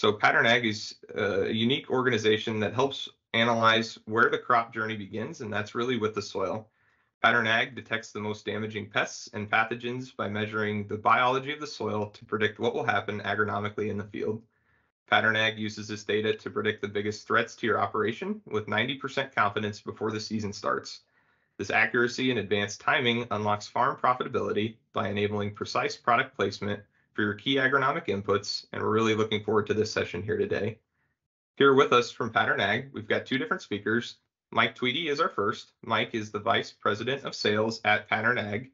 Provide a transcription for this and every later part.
So Pattern Ag is a unique organization that helps analyze where the crop journey begins, and that's really with the soil. Pattern Ag detects the most damaging pests and pathogens by measuring the biology of the soil to predict what will happen agronomically in the field. Pattern Ag uses this data to predict the biggest threats to your operation with 90% confidence before the season starts. This accuracy and advanced timing unlocks farm profitability by enabling precise product placement for your key agronomic inputs, and we're really looking forward to this session here today. Here with us from Pattern Ag, we've got two different speakers. Mike Tweedy is our first. Mike is the Vice President of Sales at Pattern Ag.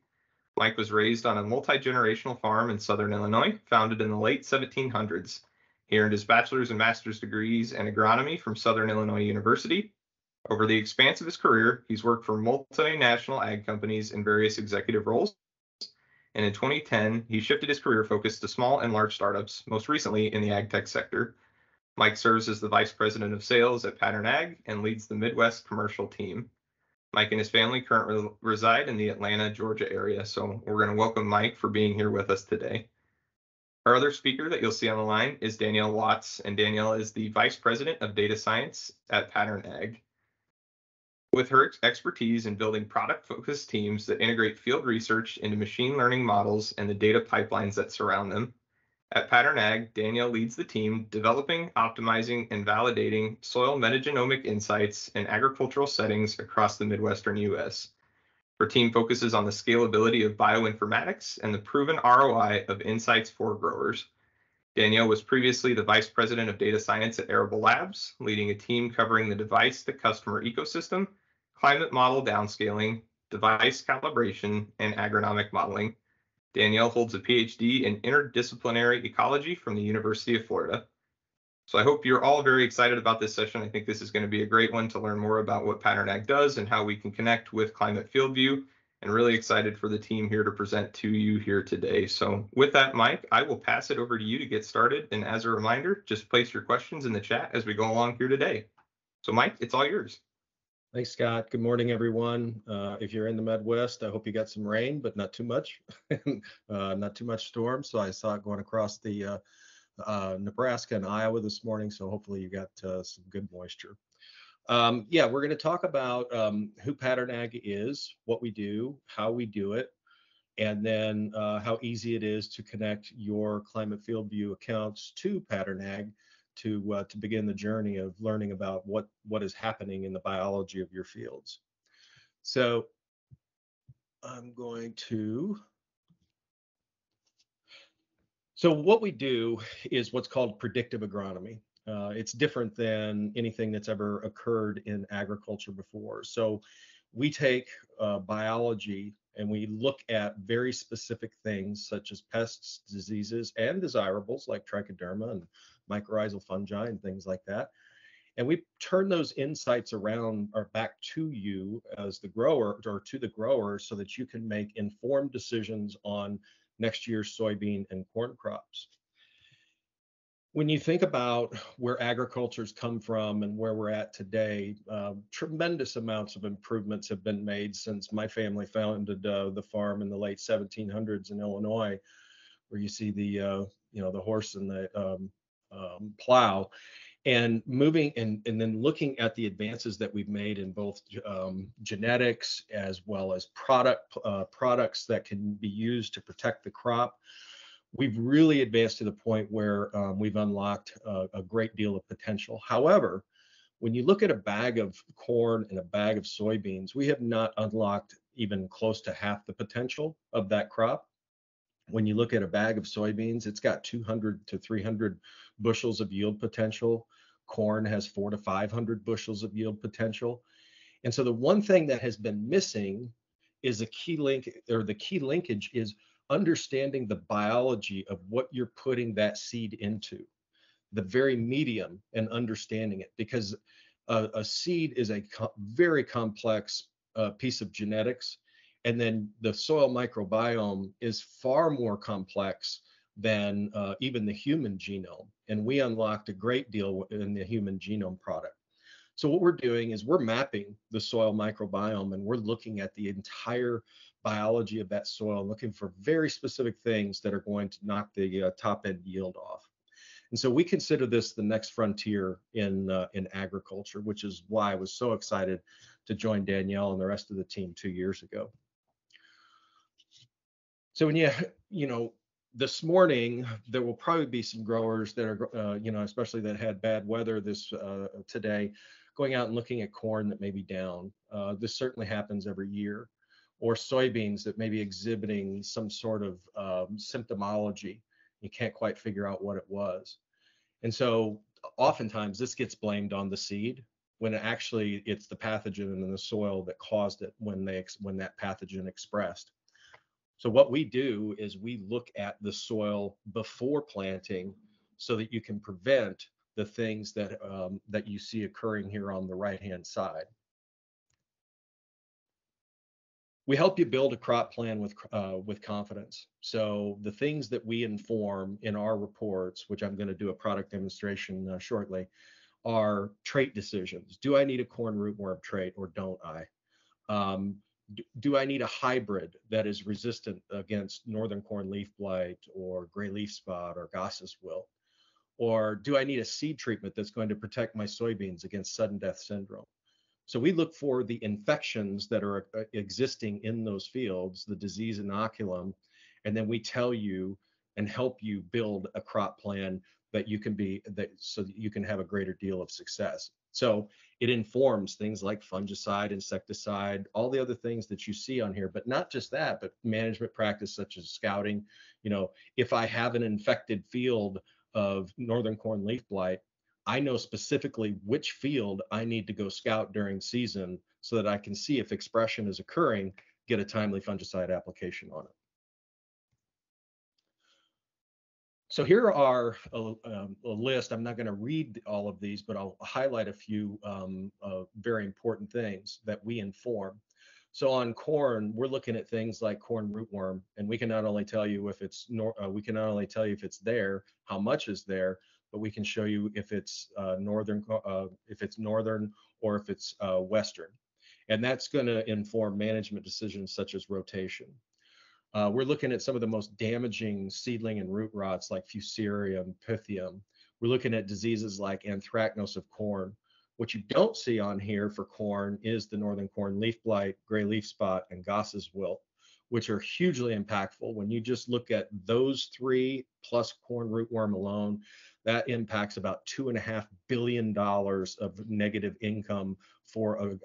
Mike was raised on a multi-generational farm in Southern Illinois, founded in the late 1700s. He earned his bachelor's and master's degrees in agronomy from Southern Illinois University. Over the expanse of his career, he's worked for multinational ag companies in various executive roles. And in 2010, he shifted his career focus to small and large startups, most recently in the ag tech sector. Mike serves as the Vice President of Sales at Pattern Ag and leads the Midwest commercial team. Mike and his family currently reside in the Atlanta, Georgia area, so we're going to welcome Mike for being here with us today. Our other speaker that you'll see on the line is Danielle Watts, and Danielle is the Vice President of Data Science at Pattern Ag. With her expertise in building product-focused teams that integrate field research into machine learning models and the data pipelines that surround them, at Pattern Ag, Danielle leads the team developing, optimizing, and validating soil metagenomic insights in agricultural settings across the Midwestern U.S. Her team focuses on the scalability of bioinformatics and the proven ROI of insights for growers. Danielle was previously the Vice President of Data Science at Arable Labs, leading a team covering the device-to-customer ecosystem, climate model downscaling, device calibration, and agronomic modeling. Danielle holds a PhD in interdisciplinary ecology from the University of Florida. So I hope you're all very excited about this session. I think this is going to be a great one to learn more about what Pattern Ag does and how we can connect with Climate FieldView, and really excited for the team here to present to you here today. So with that, Mike, I will pass it over to you to get started. And as a reminder, just place your questions in the chat as we go along here today. So Mike, it's all yours. Thanks, Scott. Good morning, everyone. If you're in the Midwest, I hope you got some rain, but not too much, not too much storm. So I saw it going across the Nebraska and Iowa this morning, so hopefully you got some good moisture. Yeah, we're going to talk about who Pattern Ag is, what we do, how we do it, and then how easy it is to connect your Climate FieldView accounts to Pattern Ag to begin the journey of learning about what is happening in the biology of your fields. So I'm going to. So what we do is what's called predictive agronomy. It's different than anything that's ever occurred in agriculture before. So we take biology and we look at very specific things such as pests, diseases, and desirables like Trichoderma and mycorrhizal fungi and things like that. And we turn those insights around or back to you as the grower or to the grower so that you can make informed decisions on next year's soybean and corn crops. When you think about where agriculture's come from and where we're at today, tremendous amounts of improvements have been made since my family founded the farm in the late 1700s in Illinois, where you see the you know, the horse and the plow, and moving and then looking at the advances that we've made in both genetics as well as products that can be used to protect the crop. We've really advanced to the point where we've unlocked a great deal of potential. However, when you look at a bag of corn and a bag of soybeans, we have not unlocked even close to half the potential of that crop. When you look at a bag of soybeans, it's got 200 to 300 bushels of yield potential. Corn has 400 to 500 bushels of yield potential. And so the one thing that has been missing is a key link, or the key linkage is understanding the biology of what you're putting that seed into, the very medium, and understanding it, because a seed is a very complex piece of genetics, and then the soil microbiome is far more complex than even the human genome, and we unlocked a great deal in the human genome product. So what we're doing is we're mapping the soil microbiome, and we're looking at the entire biology of that soil, looking for very specific things that are going to knock the top end yield off. And so we consider this the next frontier in agriculture, which is why I was so excited to join Danielle and the rest of the team 2 years ago. So when you know, this morning, there will probably be some growers that are, you know, especially that had bad weather this today, going out and looking at corn that may be down. This certainly happens every year, or soybeans that may be exhibiting some sort of symptomology. You can't quite figure out what it was. And so oftentimes this gets blamed on the seed when actually it's the pathogen in the soil that caused it when that pathogen expressed. So what we do is we look at the soil before planting so that you can prevent the things that, that you see occurring here on the right-hand side. We help you build a crop plan with confidence. So the things that we inform in our reports, which I'm going to do a product demonstration shortly, are trait decisions. Do I need a corn rootworm trait or don't I? Do I need a hybrid that is resistant against northern corn leaf blight or gray leaf spot or Goss's wilt? Or do I need a seed treatment that's going to protect my soybeans against sudden death syndrome? So we look for the infections that are existing in those fields, the disease inoculum, and then we tell you and help you build a crop plan that you can be, so that you can have a greater deal of success. So it informs things like fungicide, insecticide, all the other things that you see on here, but not just that, but management practice such as scouting. You know, if I have an infected field of northern corn leaf blight, I know specifically which field I need to go scout during season so that I can see if expression is occurring, get a timely fungicide application on it. So here are a list. I'm not going to read all of these, but I'll highlight a few very important things that we inform. So on corn, we're looking at things like corn rootworm, and we can not only tell you if it's there, how much is there, but we can show you if it's northern or if it's western, and that's going to inform management decisions such as rotation. We're looking at some of the most damaging seedling and root rots like Fusarium, Pythium. We're looking at diseases like anthracnose of corn. What you don't see on here for corn is the northern corn leaf blight, gray leaf spot, and Goss's wilt, which are hugely impactful. When you just look at those three plus corn rootworm alone, that impacts about $2.5 billion of negative income for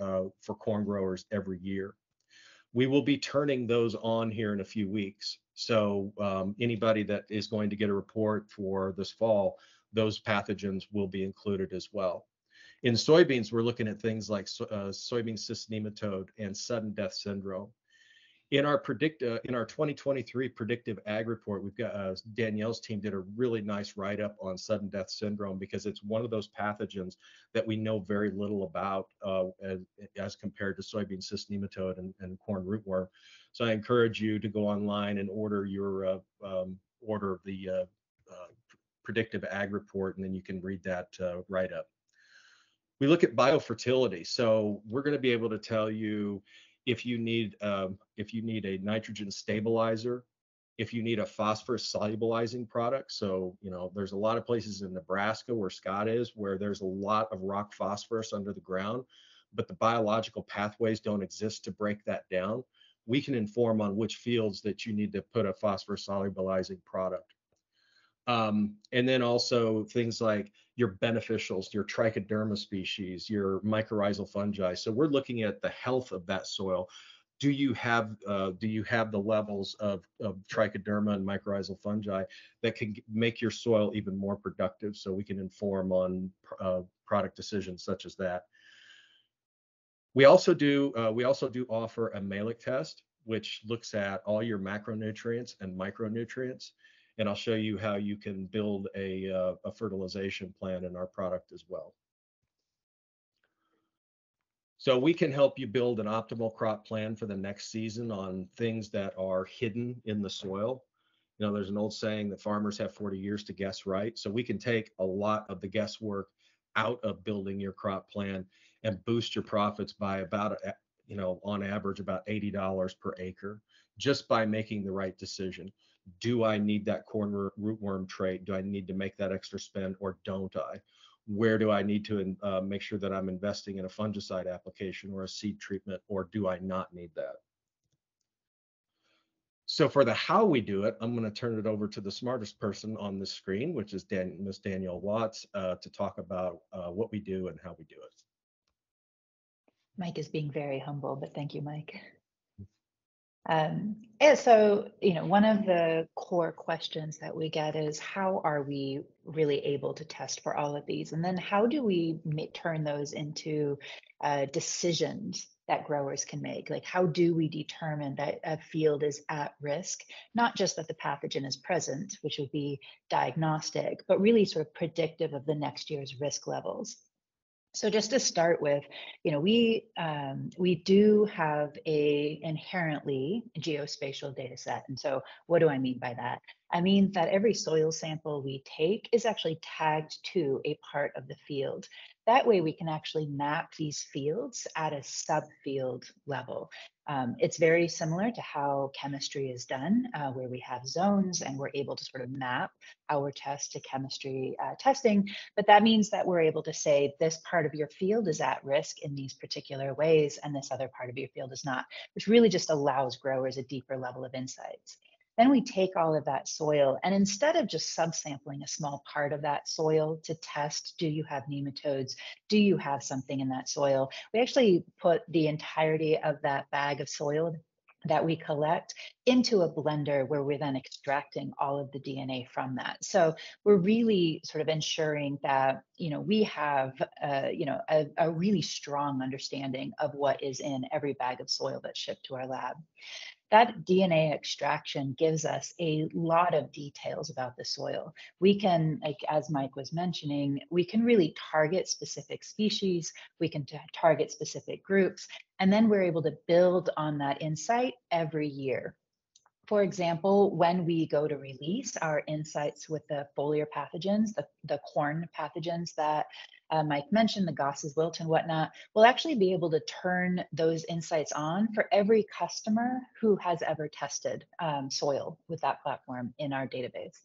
corn growers every year. We will be turning those on here in a few weeks. So anybody that is going to get a report for this fall, those pathogens will be included as well. In soybeans, we're looking at things like soybean cyst nematode and sudden death syndrome. In our in our 2023 predictive ag report, we've got Danielle's team did a really nice write-up on sudden death syndrome because it's one of those pathogens that we know very little about as compared to soybean cyst nematode and corn rootworm. So I encourage you to go online and order your order the predictive ag report, and then you can read that write-up. We look at biofertility, so we're going to be able to tell you if you need a nitrogen stabilizer, if you need a phosphorus solubilizing product. So, you know, there's a lot of places in Nebraska where Scott is, where there's a lot of rock phosphorus under the ground, but the biological pathways don't exist to break that down. We can inform on which fields that you need to put a phosphorus solubilizing product. And then also things like your beneficials, your Trichoderma species, your mycorrhizal fungi. So we're looking at the health of that soil. Do you have the levels of Trichoderma and mycorrhizal fungi that can make your soil even more productive? So we can inform on product decisions such as that. We also do offer a Malik test, which looks at all your macronutrients and micronutrients. And I'll show you how you can build a fertilization plan in our product as well. So we can help you build an optimal crop plan for the next season on things that are hidden in the soil. You know, there's an old saying that farmers have 40 years to guess right. So we can take a lot of the guesswork out of building your crop plan and boost your profits by about, you know, on average about $80 per acre just by making the right decision. do I need that corn rootworm trait? Do I need to make that extra spend or don't I? Where do I need to make sure that I'm investing in a fungicide application or a seed treatment, or do I not need that? So for the how we do it, I'm going to turn it over to the smartest person on the screen, which is Ms. Danielle Watts, to talk about what we do and how we do it. Mike is being very humble, but thank you, Mike. Yeah, so, you know, one of the core questions that we get is how are we really able to test for all of these? And then how do we turn those into decisions that growers can make? Like, how do we determine that a field is at risk, not just that the pathogen is present, which would be diagnostic, but really sort of predictive of the next year's risk levels? So just to start with, you know, we do have a inherently geospatial data set. And so what do I mean by that? I mean that every soil sample we take is actually tagged to a part of the field. That way we can actually map these fields at a subfield level. It's very similar to how chemistry is done, where we have zones and we're able to sort of map our test to chemistry testing. But that means that we're able to say this part of your field is at risk in these particular ways and this other part of your field is not, which really just allows growers a deeper level of insights. Then we take all of that soil and instead of just subsampling a small part of that soil to test, do you have nematodes? Do you have something in that soil? We actually put the entirety of that bag of soil that we collect into a blender where we're then extracting all of the DNA from that. So we're really sort of ensuring that, you know, we have, a really strong understanding of what is in every bag of soil that's shipped to our lab. That DNA extraction gives us a lot of details about the soil. We can, like as Mike was mentioning, we can really target specific species, we can target specific groups, and then we're able to build on that insight every year. For example, when we go to release our insights with the foliar pathogens, the corn pathogens that Mike mentioned, the Goss's wilt and whatnot, we'll actually be able to turn those insights on for every customer who has ever tested soil with that platform in our database.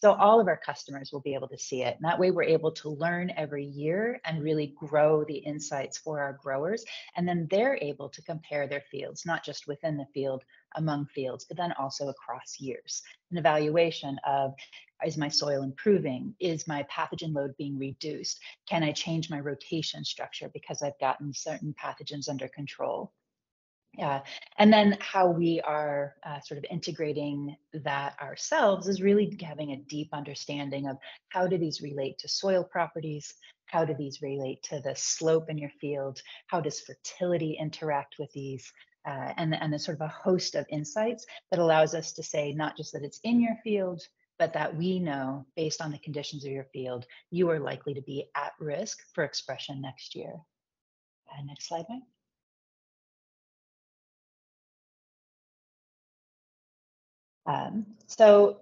So all of our customers will be able to see it. And that way we're able to learn every year and really grow the insights for our growers. And then they're able to compare their fields, not just within the field, among fields, but then also across years. An evaluation of, is my soil improving? Is my pathogen load being reduced? Can I change my rotation structure because I've gotten certain pathogens under control? And then how we are sort of integrating that ourselves is really having a deep understanding of how do these relate to soil properties? How do these relate to the slope in your field? How does fertility interact with these? And sort of a host of insights that allows us to say not just that it's in your field, but that we know based on the conditions of your field, you are likely to be at risk for expression next year. Next slide, Mike. So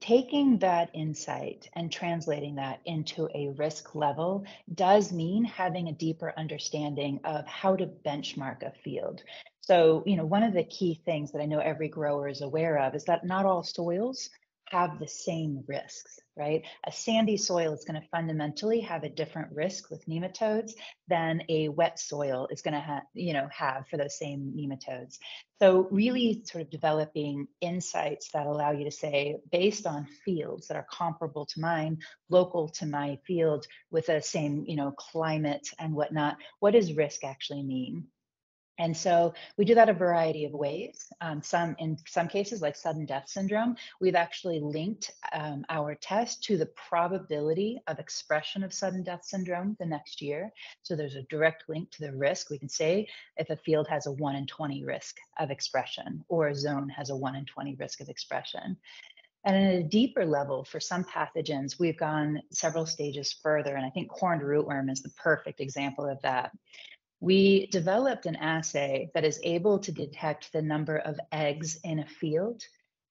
taking that insight and translating that into a risk level does mean having a deeper understanding of how to benchmark a field. So, you know, one of the key things that I know every grower is aware of is that not all soils have the same risks, right? A sandy soil is going to fundamentally have a different risk with nematodes than a wet soil is going to have for those same nematodes. So really sort of developing insights that allow you to say, based on fields that are comparable to mine, local to my field with the same, you know, climate and whatnot, what does risk actually mean? And so we do that a variety of ways. In some cases, like sudden death syndrome, we've actually linked our test to the probability of expression of sudden death syndrome the next year. So there's a direct link to the risk. We can say if a field has a 1 in 20 risk of expression or a zone has a 1 in 20 risk of expression. And at a deeper level, for some pathogens, we've gone several stages further. And I think corn rootworm is the perfect example of that. We developed an assay that is able to detect the number of eggs in a field,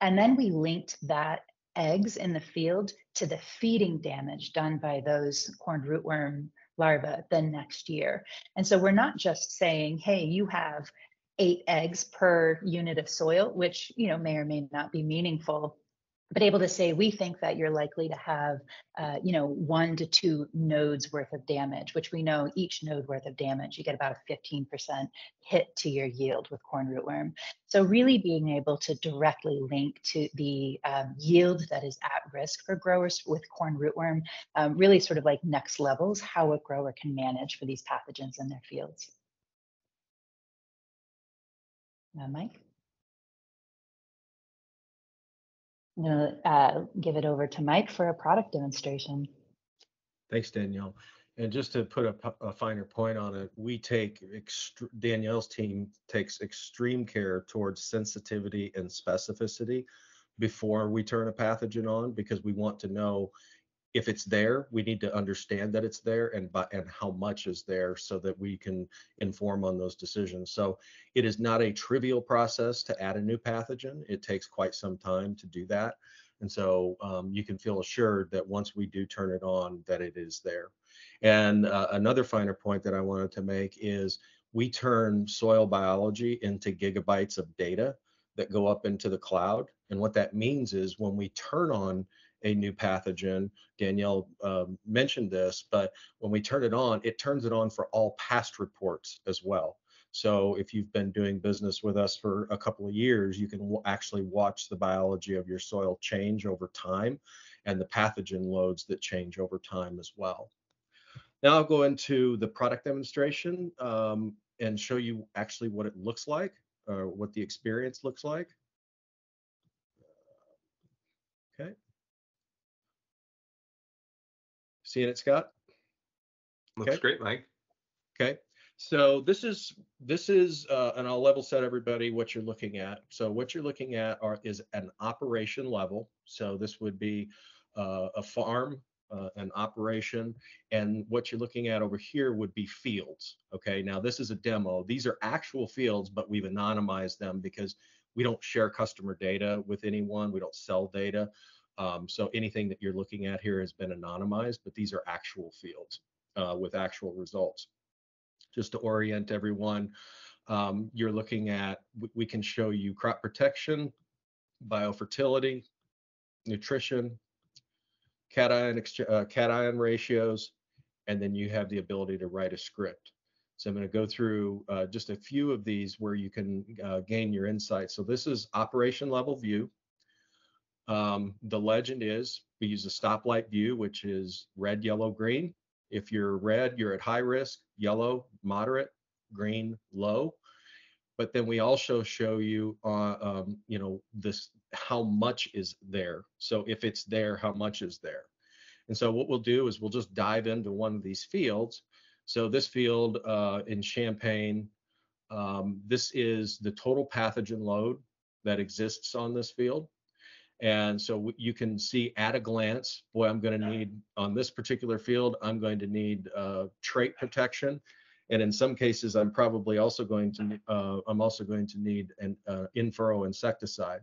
and then we linked that eggs in the field to the feeding damage done by those corn rootworm larvae the next year. And so we're not just saying, hey, you have 8 eggs per unit of soil, which, you know, may or may not be meaningful. but able to say, we think that you're likely to have, 1 to 2 nodes worth of damage, which we know each node worth of damage, you get about a 15% hit to your yield with corn rootworm. So really being able to directly link to the yield that is at risk for growers with corn rootworm, really sort of like next levels, how a grower can manage for these pathogens in their fields. Mike? I'm going to give it over to Mike for a product demonstration. Thanks, Danielle. And just to put a finer point on it, we take, Danielle's team takes extreme care towards sensitivity and specificity before we turn a pathogen on, because we want to know if it's there, we need to understand that it's there and how much is there so that we can inform on those decisions. So it is not a trivial process to add a new pathogen. It takes quite some time to do that. And so you can feel assured that once we do turn it on, that it is there. And another finer point that I wanted to make is we turn soil biology into gigabytes of data that go up into the cloud. And what that means is when we turn on a new pathogen, Danielle mentioned this, but when we turn it on, it turns it on for all past reports as well. So if you've been doing business with us for a couple of years, you can actually watch the biology of your soil change over time and the pathogen loads that change over time as well. Now I'll go into the product demonstration and show you actually what it looks like, or what the experience looks like. Okay. Seeing it, Scott? Looks great, Mike. Okay, so this is and I'll level set everybody what you're looking at. So what you're looking at is an operation level. So this would be a farm, an operation, and what you're looking at over here would be fields. Okay, now this is a demo. These are actual fields, but we've anonymized them because we don't share customer data with anyone. We don't sell data. So anything that you're looking at here has been anonymized, but these are actual fields with actual results. Just to orient everyone, you're looking at, we can show you crop protection, biofertility, nutrition, cation ratios, and then you have the ability to write a script. So I'm going to go through just a few of these where you can gain your insight. So this is operation level view. The legend is we use a stoplight view, which is red, yellow, green. If you're red, you're at high risk, yellow, moderate, green, low. But then we also show you, this, how much is there. So if it's there, how much is there? And so what we'll do is we'll just dive into one of these fields. So this field in Champaign, this is the total pathogen load that exists on this field. And so you can see at a glance, boy, I'm going to need, on this particular field, I'm going to need trait protection. And in some cases, I'm probably also going to, need an in-furrow insecticide.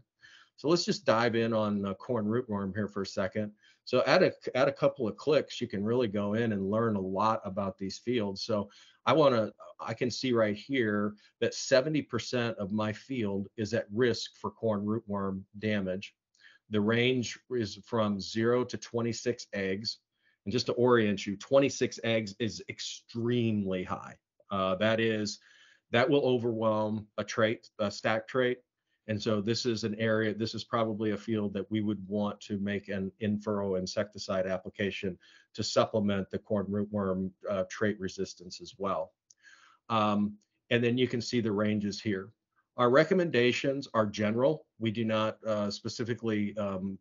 So let's just dive in on corn rootworm here for a second. So at a couple of clicks, you can really go in and learn a lot about these fields. So I can see right here that 70% of my field is at risk for corn rootworm damage. The range is from 0 to 26 eggs. And just to orient you, 26 eggs is extremely high. That will overwhelm a stack trait. And so this is probably a field that we would want to make an in-furrow insecticide application to supplement the corn rootworm trait resistance as well. And then you can see the ranges here. Our recommendations are general. We do not specifically,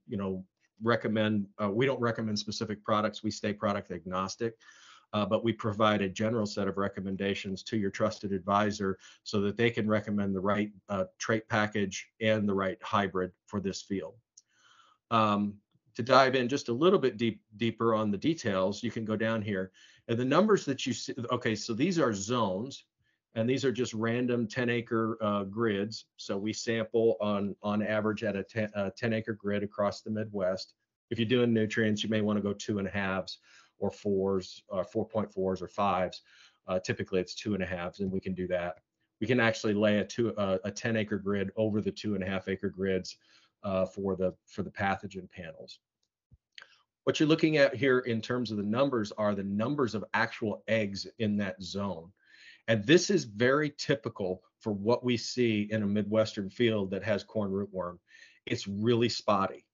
we don't recommend specific products. We stay product agnostic, but we provide a general set of recommendations to your trusted advisor so that they can recommend the right trait package and the right hybrid for this field. To dive in just a little bit deeper on the details, you can go down here. And the numbers that you see, okay, so these are zones. And these are just random 10-acre grids. So we sample on average at a 10-acre grid across the Midwest. If you're doing nutrients, you may want to go 2.5s or 4s, 4.4s or 5s. Typically, it's 2.5s, and we can do that. We can actually lay a 10-acre grid over the 2.5-acre grids for the pathogen panels. What you're looking at here in terms of the numbers are the numbers of actual eggs in that zone. And this is very typical for what we see in a Midwestern field that has corn rootworm. It's really spotty.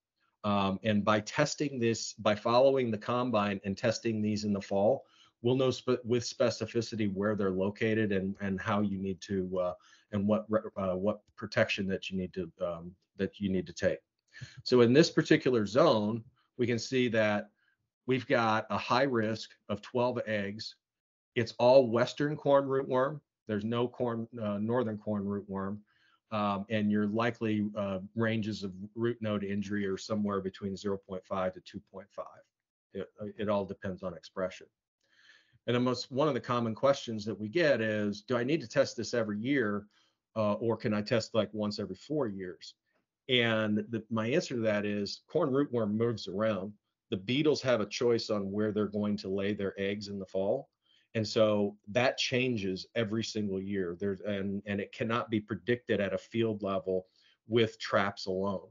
And by testing this, by following the combine and testing these in the fall, we'll know with specificity where they're located and how you need to, and what protection that you need to take. So in this particular zone, we can see that we've got a high risk of 12 eggs. It's all Western corn rootworm. There's no northern corn rootworm, and your likely ranges of root node injury are somewhere between 0.5 to 2.5. It all depends on expression. And one of the common questions that we get is, do I need to test this every year, or can I test like once every 4 years? And my answer to that is corn rootworm moves around. The beetles have a choice on where they're going to lay their eggs in the fall. And so that changes every single year. And it cannot be predicted at a field level with traps alone.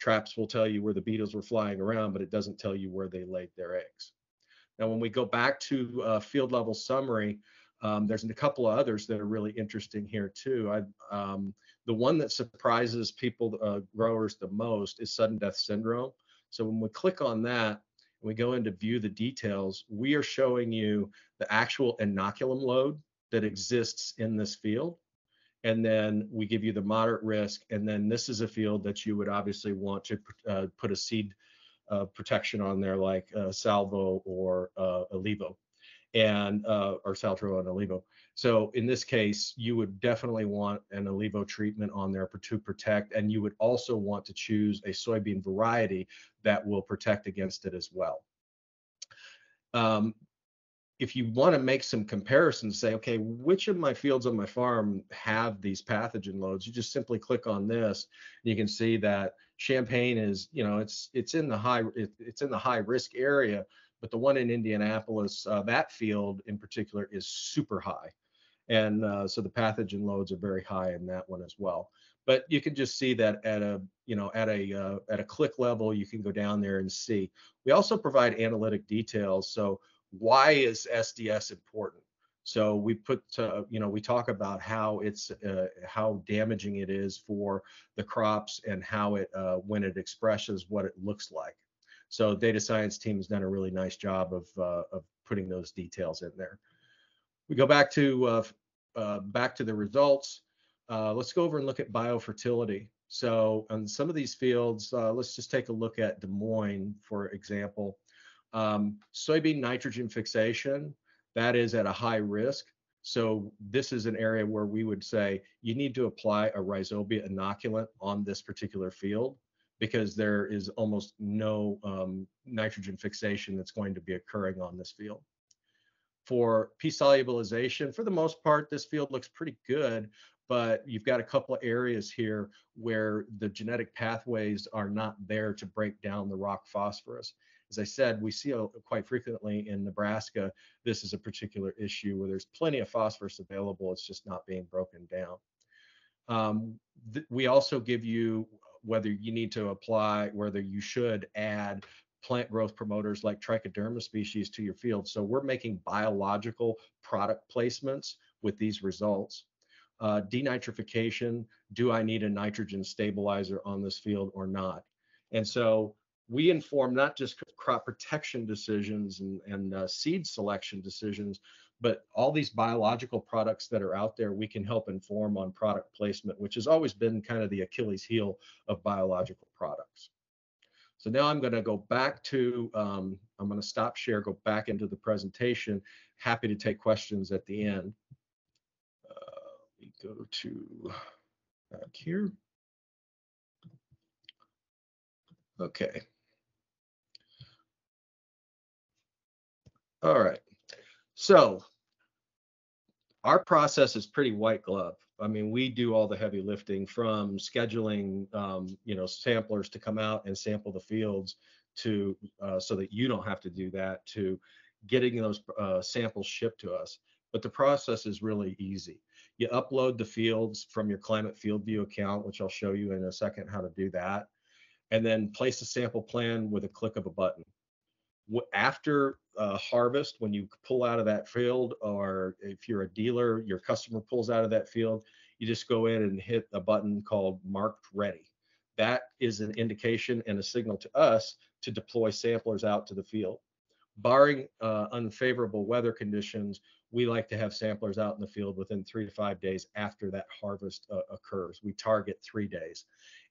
Traps will tell you where the beetles were flying around, but it doesn't tell you where they laid their eggs. Now, when we go back to field level summary, there's a couple of others that are really interesting here too. The one that surprises people, growers the most is sudden death syndrome. So when we click on that, and we go into view the details, we are showing you the actual inoculum load that exists in this field. And then we give you the moderate risk. And then this is a field that you would obviously want to put a seed protection on there, like Salvo or Olivo, and or Saltero and Olivo. So in this case, you would definitely want an Olivo treatment on there to protect, and you would also want to choose a soybean variety that will protect against it as well. If you want to make some comparisons, say, okay, which of my fields on my farm have these pathogen loads? You just simply click on this, and you can see that Champaign is, you know, it's in the high risk area. But the one in Indianapolis, that field in particular is super high. And so the pathogen loads are very high in that one as well. But you can just see that at a click level, you can go down there and see. We also provide analytic details. So why is SDS important? So we put, we talk about how it's, how damaging it is for the crops and how it, when it expresses, what it looks like. So data science team has done a really nice job of putting those details in there. We go back to the results. Let's go over and look at biofertility. So on some of these fields, let's just take a look at Des Moines, for example. Soybean nitrogen fixation, that is at a high risk. So this is an area where we would say you need to apply a rhizobia inoculant on this particular field, because there is almost no nitrogen fixation that's going to be occurring on this field. For pea solubilization, for the most part, this field looks pretty good, but you've got a couple of areas here where the genetic pathways are not there to break down the rock phosphorus. As I said, we see quite frequently in Nebraska, this is a particular issue where there's plenty of phosphorus available, it's just not being broken down. We also give you whether you need to apply, whether you should add plant growth promoters like Trichoderma species to your field. So we're making biological product placements with these results. Denitrification, do I need a nitrogen stabilizer on this field or not? And so we inform not just crop protection decisions and seed selection decisions, but all these biological products that are out there, we can help inform on product placement, which has always been kind of the Achilles heel of biological products. So now I'm going to go back to, I'm going to stop share, go back into the presentation. Happy to take questions at the end. Let me go to back here. Okay. All right. So our process is pretty white glove. I mean, we do all the heavy lifting from scheduling, samplers to come out and sample the fields to so that you don't have to do that, to getting those samples shipped to us. But the process is really easy. You upload the fields from your Climate FieldView account, which I'll show you in a second how to do that. and then place a sample plan with a click of a button. After harvest, when you pull out of that field, or if you're a dealer, your customer pulls out of that field, you just go in and hit a button called marked ready. That is an indication and a signal to us to deploy samplers out to the field. Barring unfavorable weather conditions, we like to have samplers out in the field within 3 to 5 days after that harvest occurs. We target 3 days,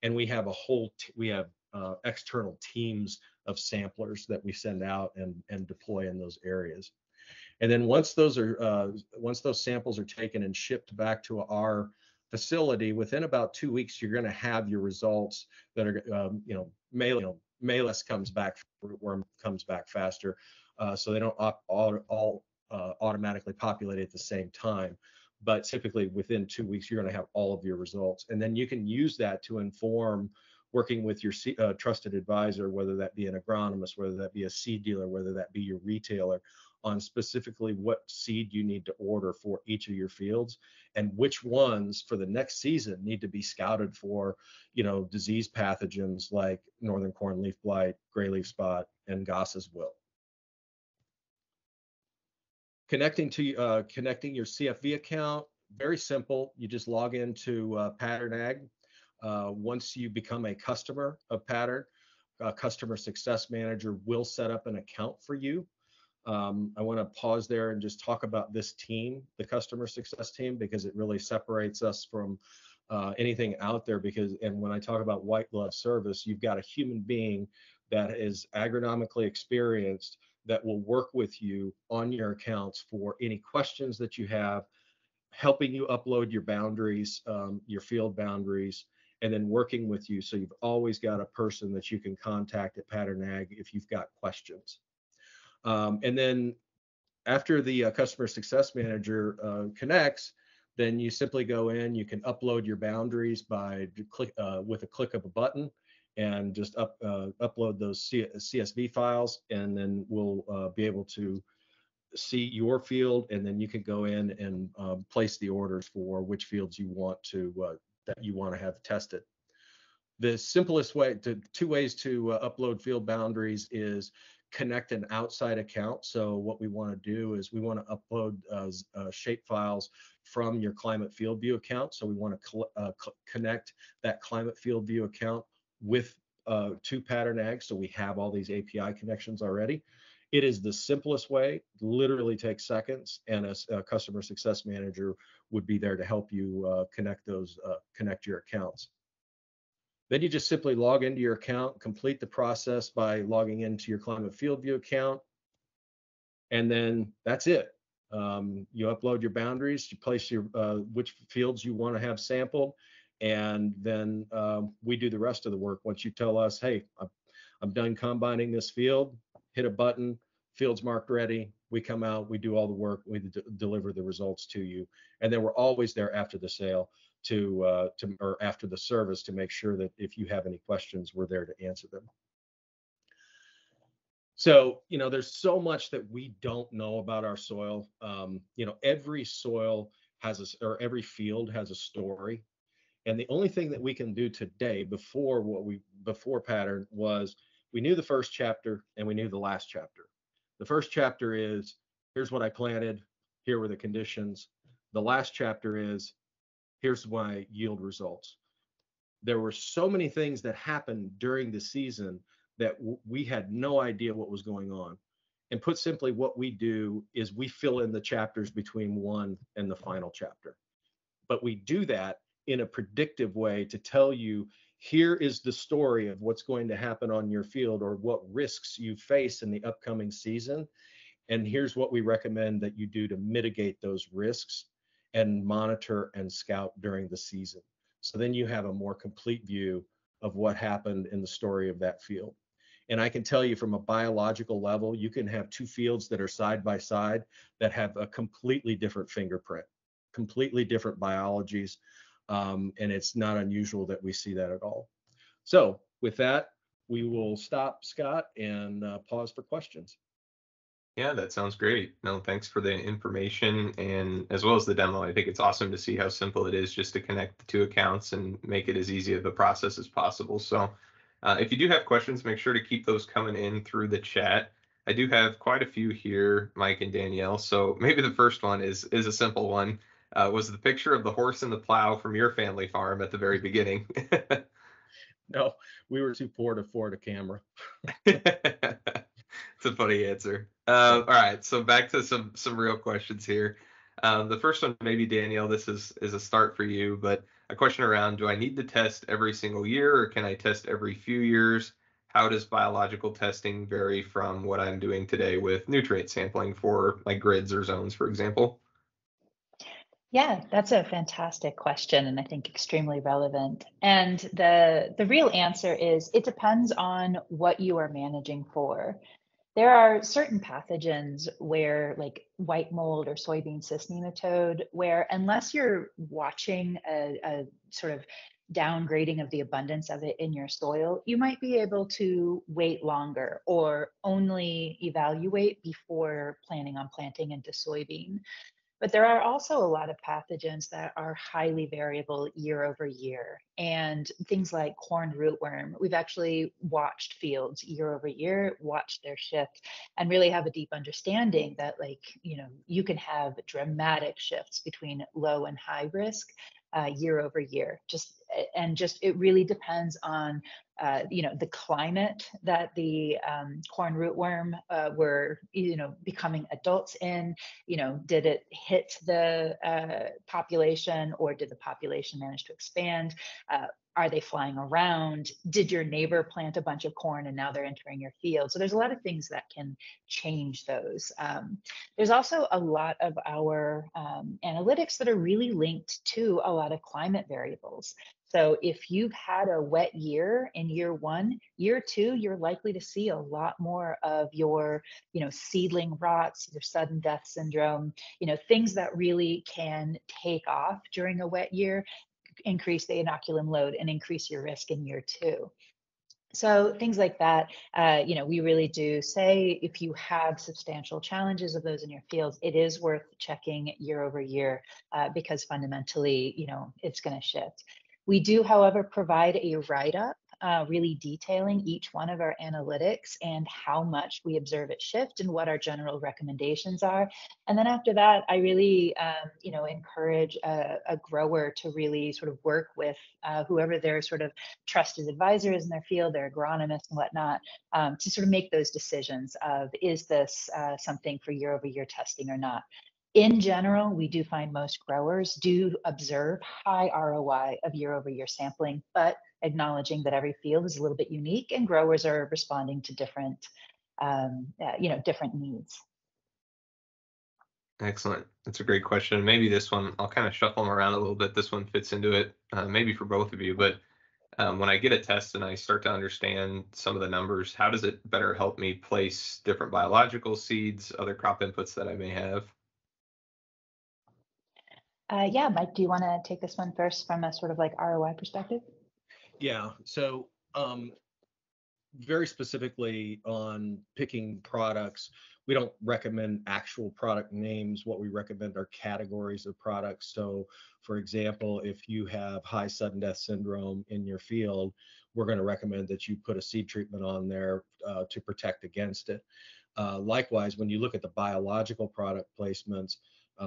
and we have a whole external teams of samplers that we send out and deploy in those areas. And then once those are samples are taken and shipped back to our facility, within about 2 weeks, you're going to have your results that are Mealis comes back, rootworm comes back faster, so they don't all automatically populate at the same time. But typically within 2 weeks, you're going to have all of your results, and then you can use that to inform working with your trusted advisor, whether that be an agronomist, whether that be a seed dealer, whether that be your retailer, on specifically what seed you need to order for each of your fields and which ones for the next season need to be scouted for, you know, disease pathogens like northern corn leaf blight, gray leaf spot, and Goss's wilt. Connecting your CFV account, very simple. You just log into Pattern Ag. Once you become a customer of Pattern, a customer success manager will set up an account for you. I want to pause there and just talk about this team, the customer success team, because it really separates us from anything out there. And when I talk about white glove service, you've got a human being that is agronomically experienced that will work with you on your accounts for any questions that you have, helping you upload your boundaries, your field boundaries, and then working with you. So you've always got a person that you can contact at Pattern Ag if you've got questions. And then after the customer success manager connects, then you simply go in, you can upload your boundaries by with a click of a button, and just upload those CSV files, and then we'll be able to see your field, and then you can go in and place the orders for which fields you want to have tested. The simplest way, two ways to upload field boundaries is connect an outside account. So what we want to do is we want to upload shape files from your Climate FieldView account. So we want to connect that Climate FieldView account with to Pattern Ag. So we have all these API connections already. It is the simplest way, literally takes seconds, and a customer success manager would be there to help you connect your accounts. Then you just simply log into your account, complete the process by logging into your Climate FieldView account, and then that's it. You upload your boundaries, you place your which fields you want to have sampled, and then we do the rest of the work. Once you tell us, hey, I'm done combining this field, hit a button, field's marked ready, we come out, we do all the work, we deliver the results to you, and then we're always there after the sale or after the service to make sure that if you have any questions, we're there to answer them. So, you know, there's so much that we don't know about our soil. You know, every soil has every field has a story. And the only thing that we can do today before Pattern was we knew the first chapter and we knew the last chapter. The first chapter is, here's what I planted, here were the conditions. The last chapter is, here's my yield results. There were so many things that happened during the season that we had no idea what was going on. And put simply, what we do is we fill in the chapters between one and the final chapter. But we do that in a predictive way to tell you, here is the story of what's going to happen on your field or what risks you face in the upcoming season. And here's what we recommend that you do to mitigate those risks and monitor and scout during the season. So then you have a more complete view of what happened in the story of that field. And I can tell you from a biological level, you can have two fields that are side by side that have a completely different fingerprint, completely different biologies. And it's not unusual that we see that at all. So with that, we will stop, Scott, and pause for questions. Yeah, that sounds great. No, thanks for the information and as well as the demo. I think it's awesome to see how simple it is just to connect the two accounts and make it as easy of a process as possible. So If you do have questions, make sure to keep those coming in through the chat. I do have quite a few here, Mike and Danielle. So maybe the first one is a simple one. Was the picture of the horse and the plow from your family farm at the very beginning? No, we were too poor to afford a camera. It's a funny answer. All right, so back to some real questions here. The first one, maybe Danielle, this is a start for you, but a question around, do I need to test every single year or can I test every few years? How does biological testing vary from what I'm doing today with nutrient sampling for like grids or zones, for example? Yeah, that's a fantastic question and I think extremely relevant. And the real answer is it depends on what you are managing for. There are certain pathogens where like white mold or soybean cyst nematode, where unless you're watching a sort of downgrading of the abundance of it in your soil, you might be able to wait longer or only evaluate before planning on planting into soybean. But there are also a lot of pathogens that are highly variable year over year, and things like corn rootworm. We've actually watched fields year over year, watched their shift, and really have a deep understanding that, like, you know, you can have dramatic shifts between low and high risk year over year. Just it really depends on you know, the climate that the corn rootworm were, you know, becoming adults in. You know, did it hit the population, or did the population manage to expand? Are they flying around? Did your neighbor plant a bunch of corn and now they're entering your field? So there's a lot of things that can change those. There's also a lot of our analytics that are really linked to a lot of climate variables. So if you've had a wet year in year one, year two, you're likely to see a lot more of your, you know, seedling rots, your sudden death syndrome, you know, things that really can take off during a wet year, increase the inoculum load and increase your risk in year two. So things like that, you know, we really do say if you have substantial challenges of those in your fields, it is worth checking year over year because fundamentally, you know, it's going to shift. We do, however, provide a write-up really detailing each one of our analytics and how much we observe it shift and what our general recommendations are. And then after that, I really, you know, encourage a grower to really sort of work with whoever their sort of trusted advisor is in their field, their agronomist and whatnot, to sort of make those decisions of, is this something for year-over-year testing or not? In general, we do find most growers do observe high ROI of year-over-year sampling, but acknowledging that every field is a little bit unique and growers are responding to different, you know, different needs. Excellent. That's a great question. Maybe this one, I'll kind of shuffle them around a little bit. This one fits into it, maybe for both of you, but when I get a test and I start to understand some of the numbers, how does it better help me place different biological seeds, other crop inputs that I may have? Yeah, Mike, do you want to take this one first from a sort of like ROI perspective? Yeah, so very specifically on picking products, we don't recommend actual product names. What we recommend are categories of products. So for example, if you have high sudden death syndrome in your field, we're going to recommend that you put a seed treatment on there to protect against it. Likewise, when you look at the biological product placements,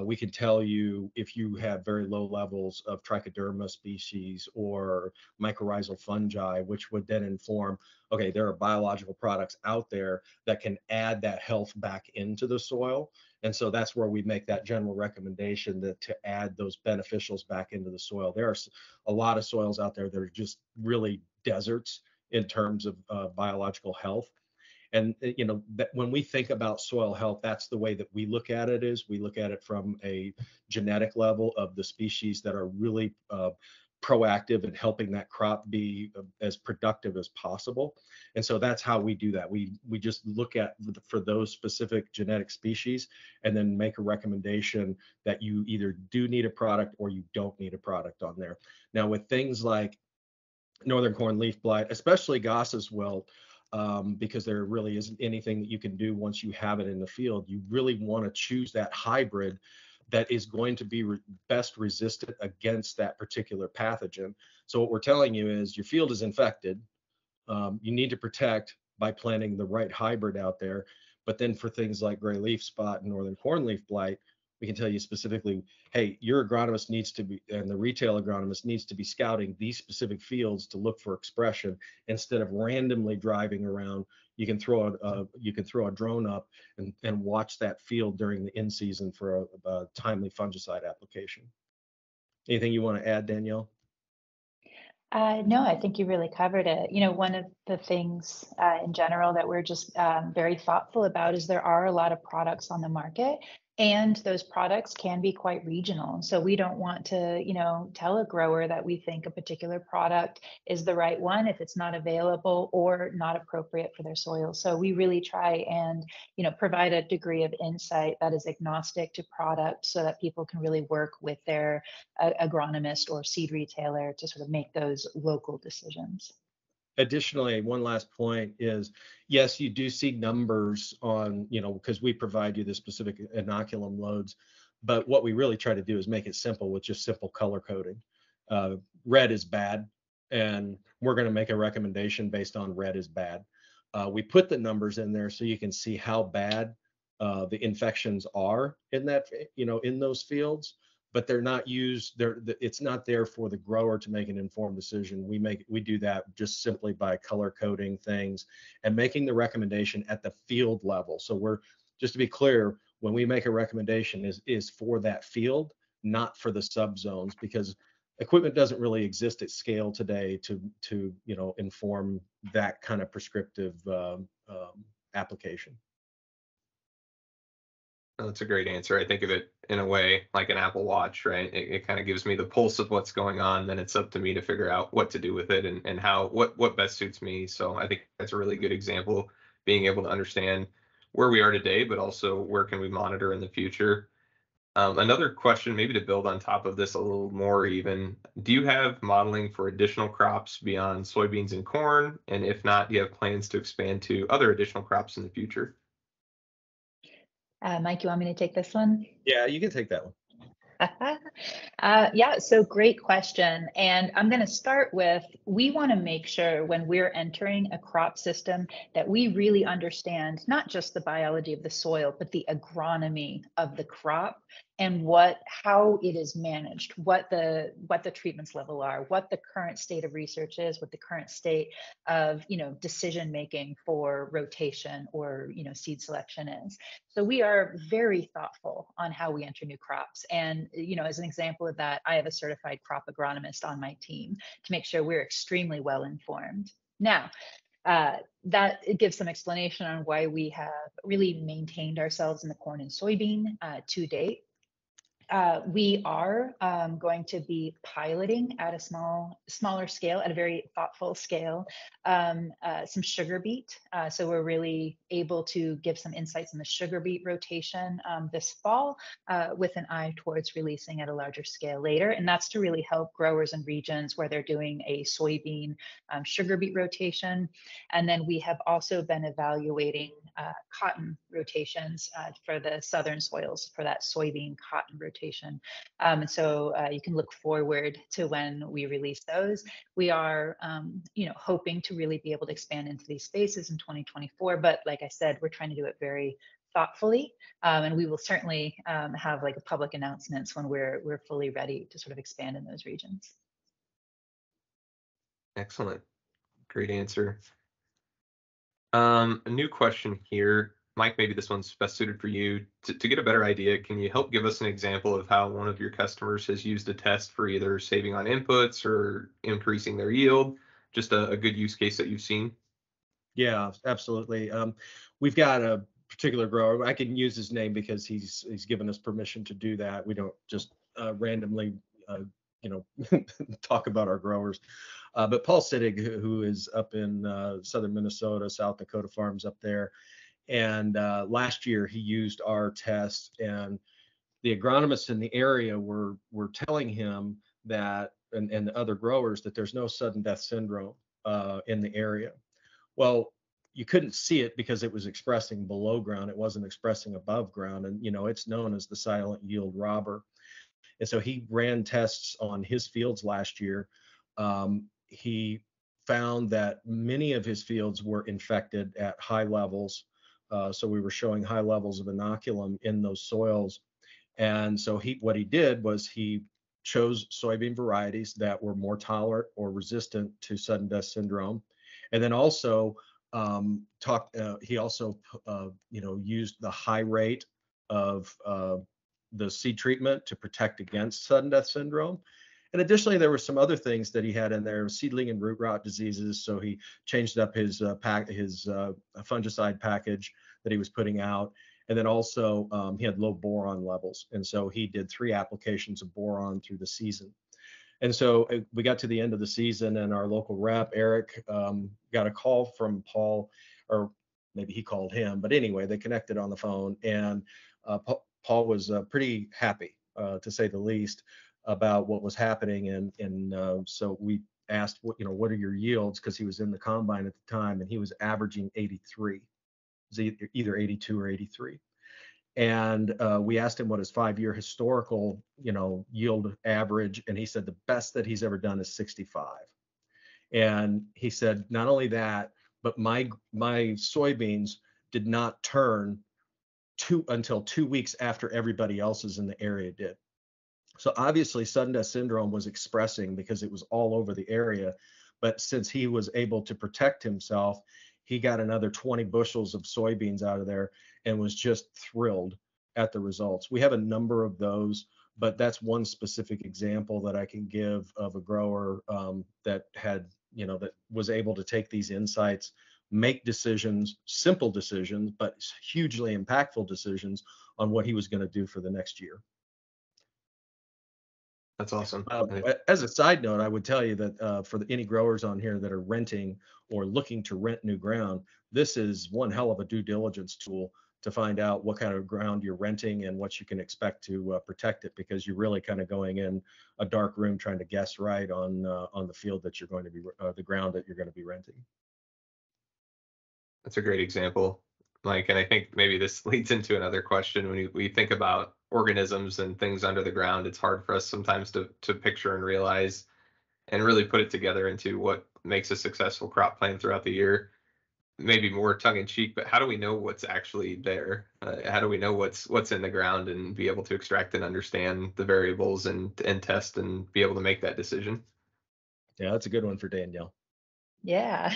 we can tell you if you have very low levels of Trichoderma species or mycorrhizal fungi, which would then inform, okay, there are biological products out there that can add that health back into the soil. And so that's where we make that general recommendation that to add those beneficials back into the soil. There are a lot of soils out there that are just really deserts in terms of biological health. And, you know, that when we think about soil health, that's the way that we look at it is we look at it from a genetic level of the species that are really proactive in helping that crop be as productive as possible. And so that's how we do that. We just look at for those specific genetic species and then make a recommendation that you either do need a product or you don't need a product on there. Now, with things like northern corn leaf blight, especially Goss's wilt, because there really isn't anything that you can do once you have it in the field. You really want to choose that hybrid that is going to be best resistant against that particular pathogen. So what we're telling you is your field is infected. you need to protect by planting the right hybrid out there. But then for things like gray leaf spot and northern cornleaf blight, we can tell you specifically, hey, your agronomist needs to be, and the retail agronomist needs to be scouting these specific fields to look for expression instead of randomly driving around. You can throw a drone up and watch that field during the in season for a timely fungicide application. Anything you want to add, Danielle? No, I think you really covered it. You know, one of the things in general that we're just very thoughtful about is there are a lot of products on the market, and those products can be quite regional. So we don't want to, you know, tell a grower that we think a particular product is the right one if it's not available or not appropriate for their soil. So we really try and, you know, provide a degree of insight that is agnostic to product so that people can really work with their agronomist or seed retailer to sort of make those local decisions. Additionally, one last point is, yes, you do see numbers on, you know, because we provide you the specific inoculum loads, but what we really try to do is make it simple with just simple color coding. Red is bad, and we're going to make a recommendation based on red is bad. We put the numbers in there so you can see how bad the infections are in that, you know, in those fields. But they're not used there. It's not there for the grower to make an informed decision. We do that just simply by color coding things and making the recommendation at the field level. So we're, just to be clear, when we make a recommendation is for that field, not for the subzones, because equipment doesn't really exist at scale today to you know, inform that kind of prescriptive application. That's a great answer. I think of it in a way like an Apple Watch, right? It kind of gives me the pulse of what's going on. Then it's up to me to figure out what to do with it and how what best suits me. So I think that's a really good example, being able to understand where we are today, but also where can we monitor in the future. Another question, maybe to build on top of this a little more even, do you have modeling for additional crops beyond soybeans and corn? And if not, do you have plans to expand to other additional crops in the future? Mike, you want me to take this one? Yeah, you can take that one. Yeah, so great question. And I'm going to start with, we want to make sure when we're entering a crop system that we really understand not just the biology of the soil, but the agronomy of the crop and how it is managed, what the treatments level are, what the current state of research is, what the current state of, you know, decision making for rotation or, you know, seed selection is. So we are very thoughtful on how we enter new crops. And, you know, as an example of that, I have a certified crop agronomist on my team to make sure we're extremely well informed. Now, that gives some explanation on why we have really maintained ourselves in the corn and soybean to date. We are going to be piloting at a smaller scale, at a very thoughtful scale, some sugar beet. So we're really able to give some insights on the sugar beet rotation this fall with an eye towards releasing at a larger scale later. And that's to really help growers in regions where they're doing a soybean sugar beet rotation. And then we have also been evaluating cotton rotations for the southern soils for that soybean cotton rotation. And so you can look forward to when we release those. We are, you know, hoping to really be able to expand into these spaces in 2024. But like I said, we're trying to do it very thoughtfully. And we will certainly have like a public announcements when we're fully ready to sort of expand in those regions. Excellent. Great answer. A new question here. Mike, maybe this one's best suited for you. To get a better idea, can you help give us an example of how one of your customers has used a test for either saving on inputs or increasing their yield? Just a good use case that you've seen? Yeah, absolutely. We've got a particular grower. I can use his name because he's given us permission to do that. We don't just randomly you know, talk about our growers. But Paul Sittig, who is up in southern Minnesota, South Dakota farms up there. And last year he used our test, and the agronomists in the area were telling him that, and the other growers, that there's no sudden death syndrome in the area. Well, you couldn't see it because it was expressing below ground. It wasn't expressing above ground. And, you know, it's known as the silent yield robber. And so he ran tests on his fields last year. He found that many of his fields were infected at high levels. So we were showing high levels of inoculum in those soils. And so what he did was he chose soybean varieties that were more tolerant or resistant to sudden death syndrome. And then also used the high rate of the seed treatment to protect against sudden death syndrome. And additionally, there were some other things that he had in there, seedling and root rot diseases. So he changed up his fungicide package that he was putting out. And then also he had low boron levels. And so he did 3 applications of boron through the season. And so we got to the end of the season, and our local rep, Eric, got a call from Paul, or maybe he called him, but anyway, they connected on the phone. And Paul was pretty happy, to say the least, about what was happening. And so we asked, what are your yields? Because he was in the combine at the time, and he was averaging 83. It was either 82 or 83. And we asked him what his 5-year historical, yield average. And he said the best that he's ever done is 65. And he said, not only that, but my soybeans did not turn until 2 weeks after everybody else's in the area did. So obviously sudden death syndrome was expressing because it was all over the area, but since he was able to protect himself, he got another 20 bushels of soybeans out of there and was just thrilled at the results. We have a number of those, but that's one specific example that I can give of a grower that had, that was able to take these insights, make decisions, simple decisions, but hugely impactful decisions on what he was going to do for the next year. That's awesome. As a side note, I would tell you that for any growers on here that are renting or looking to rent new ground, this is one hell of a due diligence tool to find out what kind of ground you're renting and what you can expect to protect it, because you're really kind of going in a dark room trying to guess right on the field that you're going to be, the ground that you're going to be renting. That's a great example, Mike. And I think maybe this leads into another question. When we think about organisms and things under the ground, it's hard for us sometimes to picture and realize and really put it together into what makes a successful crop plan throughout the year. Maybe more tongue-in-cheek, but how do we know what's actually there? How do we know what's in the ground and be able to extract and understand the variables and test and be able to make that decision? Yeah, that's a good one for Danielle. Yeah.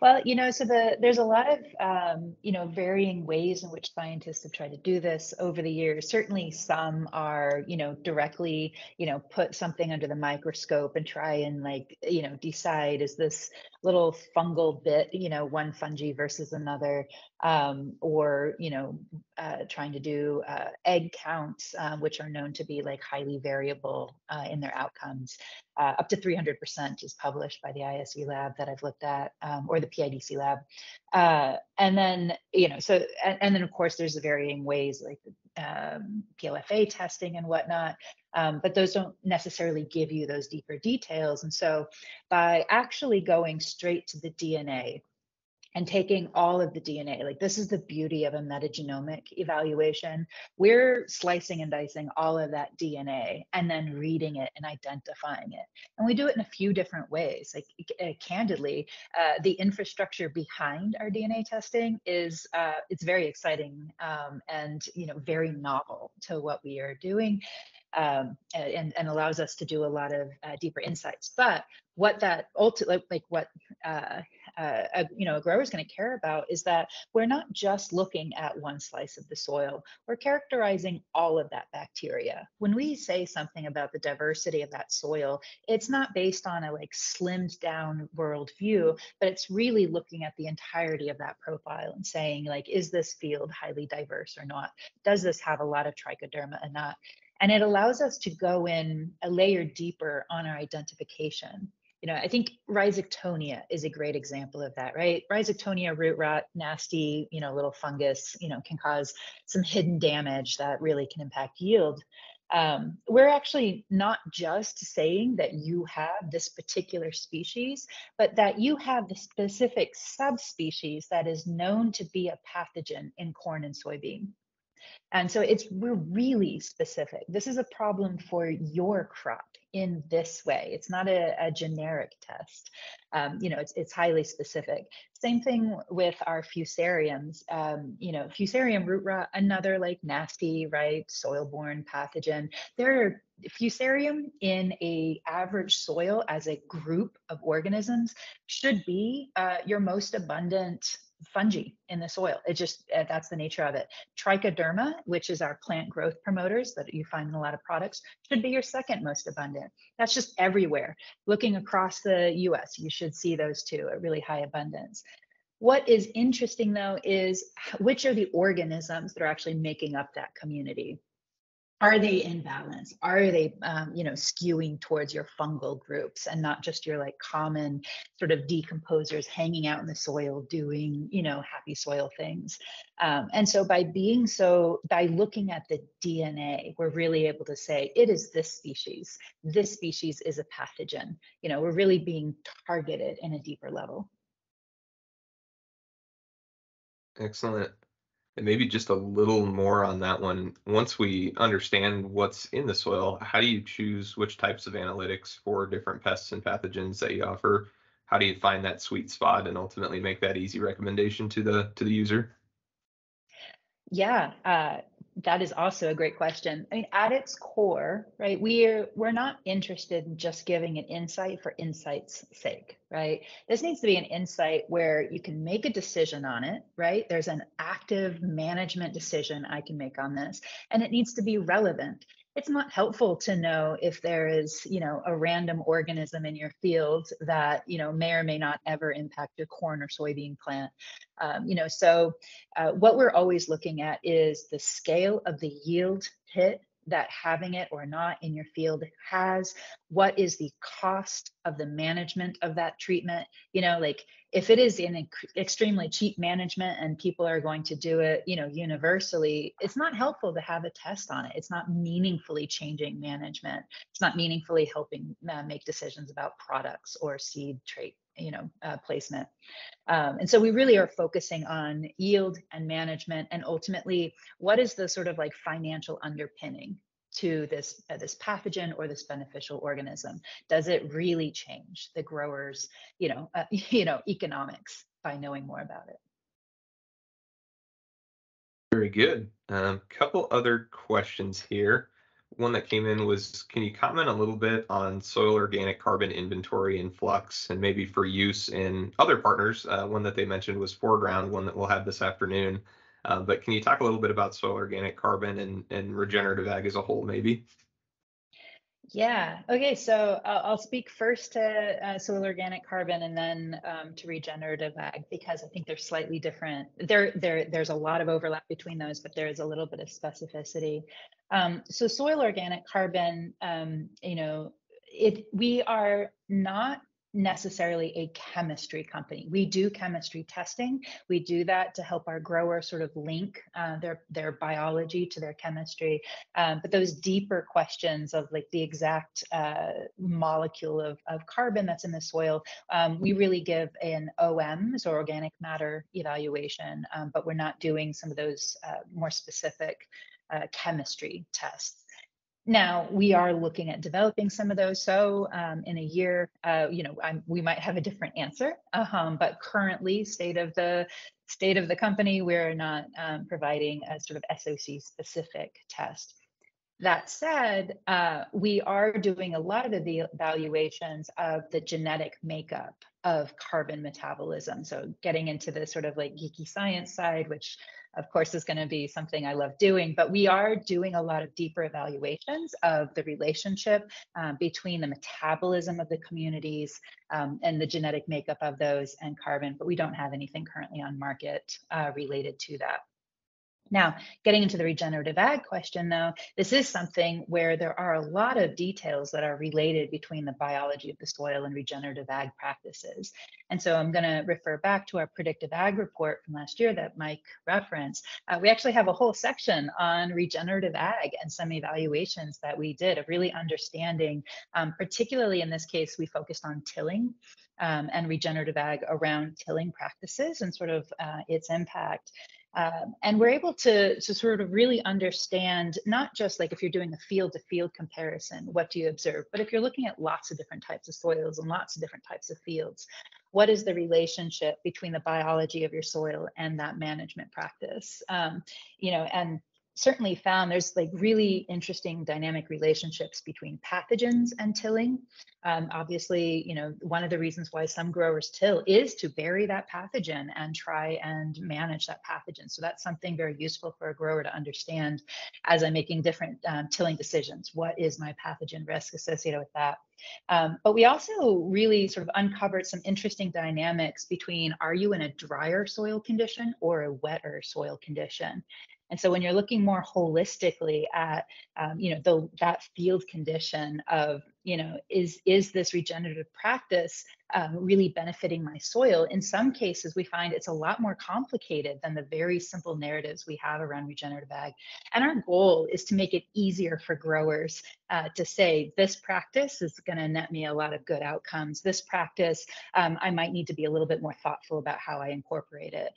Well, so there's a lot of, varying ways in which scientists have tried to do this over the years. Certainly some are, directly, put something under the microscope and try and decide, is this little fungal bit, one fungi versus another, trying to do egg counts, which are known to be highly variable in their outcomes. Up to 300% is published by the ISV lab that I've looked at, or the PIDC lab. And then of course there's the varying ways PLFA testing and whatnot. But those don't necessarily give you those deeper details. And so by actually going straight to the DNA and taking all of the DNA, this is the beauty of a metagenomic evaluation. We're slicing and dicing all of that DNA and then reading it and identifying it. And we do it in a few different ways. Candidly, the infrastructure behind our DNA testing is it's very exciting and very novel to what we are doing. And allows us to do a lot of deeper insights. But what that ultimately, a grower is going to care about is that we're not just looking at one slice of the soil. We're characterizing all of that bacteria. When we say something about the diversity of that soil, it's not based on a slimmed down worldview, but it's really looking at the entirety of that profile and saying is this field highly diverse or not? Does this have a lot of trichoderma or not? And it allows us to go in a layer deeper on our identification. I think Rhizoctonia is a great example of that, right? Rhizoctonia, root rot, nasty, little fungus, can cause some hidden damage that really can impact yield. We're actually not just saying that you have this particular species, but that you have the specific subspecies that is known to be a pathogen in corn and soybean. And so we're really specific. This is a problem for your crop in this way. It's not a generic test. You know, it's highly specific. Same thing with our fusariums. You know, fusarium root rot, another like nasty, right, soil-borne pathogen. There are fusarium in a average soil as a group of organisms should be your most abundant fungi in the soil. It just, that's the nature of it. Trichoderma, which is our plant growth promoters that you find in a lot of products, should be your second most abundant. That's just everywhere. Looking across the US, you should see those two at really high abundance. What is interesting though is which are the organisms that are actually making up that community? Are they in balance? Are they, you know, skewing towards your fungal groups and not just your like common sort of decomposers hanging out in the soil doing, you know, happy soil things? And so by looking at the DNA, we're really able to say it is this species. This species is a pathogen. You know, we're really being targeted in a deeper level. Excellent. And maybe just a little more on that one. Once we understand what's in the soil, how do you choose which types of analytics for different pests and pathogens that you offer? How do you find that sweet spot and ultimately make that easy recommendation to the user? Yeah, that is also a great question. I mean, at its core, right, we're not interested in just giving an insight for insight's sake, right? This needs to be an insight where you can make a decision on it, right? There's an active management decision I can make on this, and it needs to be relevant. It's not helpful to know if there is, you know, a random organism in your field that, you know, may or may not ever impact your corn or soybean plant. You know, so what we're always looking at is the scale of the yield hit that having it or not in your field has. What is the cost of the management of that treatment? You know, like if it is an extremely cheap management and people are going to do it, you know, universally, it's not helpful to have a test on it. It's not meaningfully changing management. It's not meaningfully helping make decisions about products or seed trait, you know, placement. And so we really are focusing on yield and management, and ultimately, what is the sort of like financial underpinning to this pathogen or this beneficial organism? Does it really change the growers, you know, economics by knowing more about it? Very good. Couple other questions here. One that came in was, can you comment a little bit on soil organic carbon inventory in flux and maybe for use in other partners? One that they mentioned was Foreground, one that we'll have this afternoon. But can you talk a little bit about soil organic carbon and regenerative ag as a whole, maybe? Yeah, okay, so I'll speak first to soil organic carbon and then to regenerative ag, because I think they're slightly different. There's a lot of overlap between those, but there is a little bit of specificity. So soil organic carbon, you know, we are not necessarily a chemistry company. We do chemistry testing. We do that to help our growers sort of link their biology to their chemistry. But those deeper questions of like the exact molecule of carbon that's in the soil, we really give an OM, so organic matter evaluation, but we're not doing some of those more specific chemistry tests. Now, we are looking at developing some of those, so in a year, you know, we might have a different answer, but currently, state of the company, we're not providing a sort of SOC-specific test. That said, we are doing a lot of the evaluations of the genetic makeup of carbon metabolism, so getting into the sort of like geeky science side, which of course is going to be something I love doing, but we are doing a lot of deeper evaluations of the relationship between the metabolism of the communities and the genetic makeup of those and carbon, but we don't have anything currently on market related to that. Now, getting into the regenerative ag question, though, this is something where there are a lot of details that are related between the biology of the soil and regenerative ag practices. And so I'm going to refer back to our predictive ag report from last year that Mike referenced. We actually have a whole section on regenerative ag and some evaluations that we did of really understanding, particularly in this case, we focused on tilling. And regenerative ag around tilling practices and sort of its impact. And we're able to sort of really understand, not just like if you're doing a field to field comparison, what do you observe, but if you're looking at lots of different types of soils and lots of different types of fields, what is the relationship between the biology of your soil and that management practice? You know, and certainly found there's like really interesting dynamic relationships between pathogens and tilling. Obviously, you know, one of the reasons why some growers till is to bury that pathogen and try and manage that pathogen. So that's something very useful for a grower to understand as I'm making different tilling decisions. What is my pathogen risk associated with that? But we also really sort of uncovered some interesting dynamics between, are you in a drier soil condition or a wetter soil condition? And so when you're looking more holistically at, you know, that field condition of, you know, is this regenerative practice really benefiting my soil? In some cases, we find it's a lot more complicated than the very simple narratives we have around regenerative ag. And our goal is to make it easier for growers to say, this practice is going to net me a lot of good outcomes. This practice, I might need to be a little bit more thoughtful about how I incorporate it.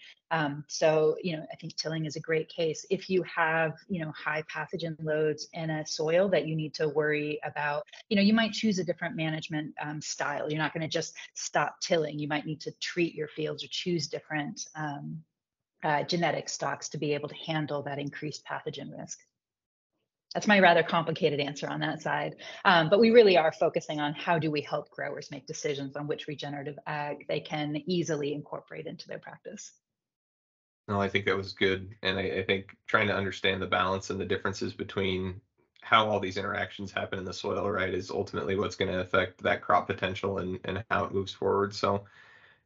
So, you know, I think tilling is a great case. If you have, you know, high pathogen loads in a soil that you need to worry about, you know, you might choose a different management style. You're not going to just stop tilling. You might need to treat your fields or choose different genetic stocks to be able to handle that increased pathogen risk. That's my rather complicated answer on that side. But we really are focusing on how do we help growers make decisions on which regenerative ag they can easily incorporate into their practice. No, I think that was good. And I think trying to understand the balance and the differences between how all these interactions happen in the soil, right, is ultimately what's going to affect that crop potential and how it moves forward. So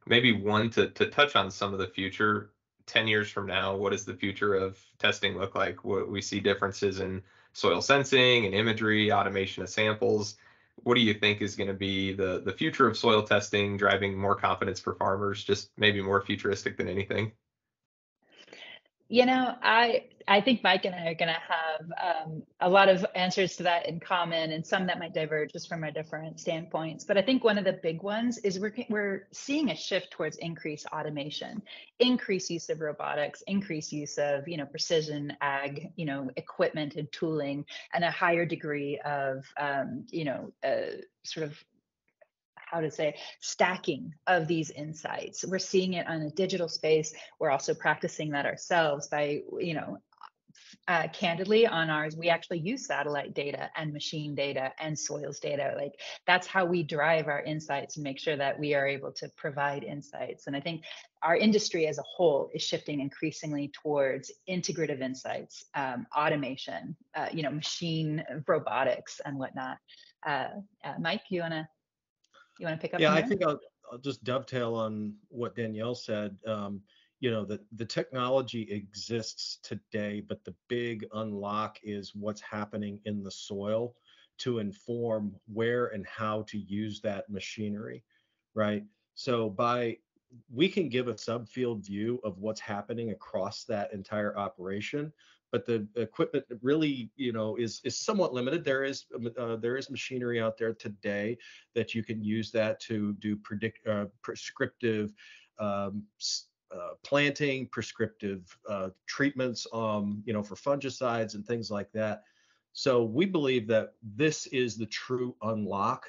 maybe one to touch on some of the future, 10 years from now, what does the future of testing look like? What we see differences in soil sensing and imagery, automation of samples. What do you think is going to be the future of soil testing, driving more confidence for farmers, just maybe more futuristic than anything? You know, I think Mike and I are going to have a lot of answers to that in common, and some that might diverge just from our different standpoints. But I think one of the big ones is we're seeing a shift towards increased automation, increased use of robotics, increased use of, you know, precision ag, you know, equipment and tooling, and a higher degree of, you know, sort of, how to say, stacking of these insights. We're seeing it on a digital space. We're also practicing that ourselves by, you know, candidly on ours, we actually use satellite data and machine data and soils data. Like, that's how we drive our insights and make sure that we are able to provide insights. And I think our industry as a whole is shifting increasingly towards integrative insights, automation, you know, machine robotics and whatnot. Mike, you want to pick up? Yeah, I think I'll just dovetail on what Danielle said. You know, the technology exists today, but the big unlock is what's happening in the soil to inform where and how to use that machinery, right? So we can give a subfield view of what's happening across that entire operation, but the equipment really, you know, is somewhat limited. There is machinery out there today that you can use that to do prescriptive planting, prescriptive treatments, you know, for fungicides and things like that. So we believe that this is the true unlock